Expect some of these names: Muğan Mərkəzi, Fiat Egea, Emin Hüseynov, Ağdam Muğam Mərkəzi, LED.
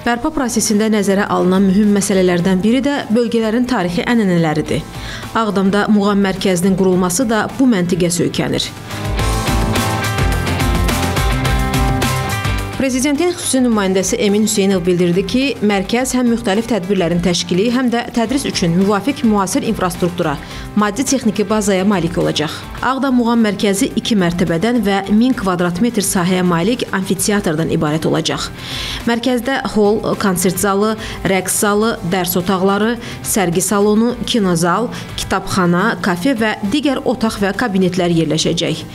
Bərpa prosesində nəzərə alınan mühüm məsələlərdən biri də bölgələrin tarixi ənənələridir. Ağdamda Muğan Mərkəzinin qurulması da bu məntiqə söykənir. Prezidentin xüsusi nümayəndəsi Emin Hüseynov bildirdi ki, mərkəz həm müxtəlif tədbirlərin təşkili, həm də tədris üçün müvafiq müasir infrastruktura, maddi-texniki bazaya malik olacaq. Ağdam Muğam Mərkəzi 2 mərtəbədən və 1000 kvadrat metr sahəyə malik amfiteatrdan ibarət olacaq. Mərkəzdə hol, konsert zalı, rəqs zalı, dərs otaqları, sərgi salonu, kinozal, kitabxana, kafe və digər otaq və kabinetlər yerləşəcək.